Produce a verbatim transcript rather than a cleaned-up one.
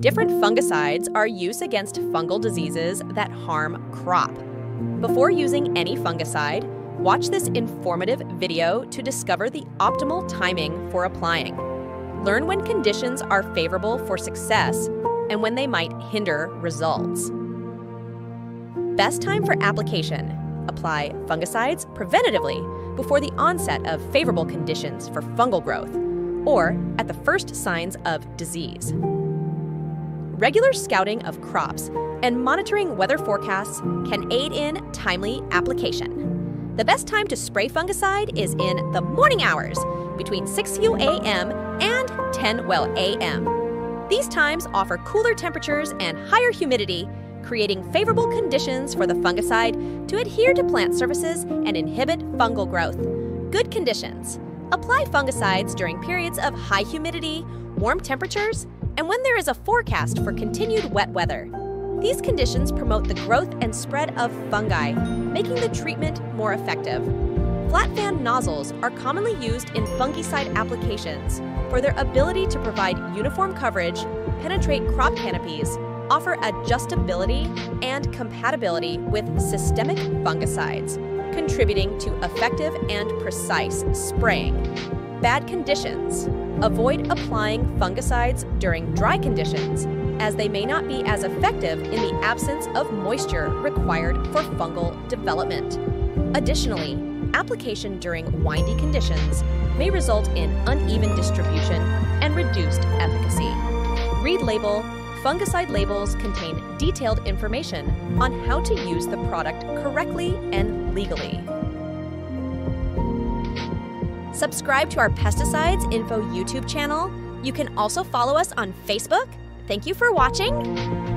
Different fungicides are used against fungal diseases that harm crop. Before using any fungicide, watch this informative video to discover the optimal timing for applying. Learn when conditions are favorable for success and when they might hinder results. Best time for application. Apply fungicides preventatively before the onset of favorable conditions for fungal growth or at the first signs of disease. Regular scouting of crops and monitoring weather forecasts can aid in timely application. The best time to spray fungicide is in the morning hours between six a m and ten a m These times offer cooler temperatures and higher humidity, creating favorable conditions for the fungicide to adhere to plant surfaces and inhibit fungal growth. Good conditions. Apply fungicides during periods of high humidity, warm temperatures, and when there is a forecast for continued wet weather. These conditions promote the growth and spread of fungi, making the treatment more effective. Flat fan nozzles are commonly used in fungicide applications for their ability to provide uniform coverage, penetrate crop canopies, offer adjustability and compatibility with systemic fungicides, contributing to effective and precise spraying. Bad conditions. Avoid applying fungicides during dry conditions, as they may not be as effective in the absence of moisture required for fungal development. Additionally, application during windy conditions may result in uneven distribution and reduced efficacy. Read label. Fungicide labels contain detailed information on how to use the product correctly and legally. Subscribe to our Pesticides Info YouTube channel. You can also follow us on Facebook. Thank you for watching.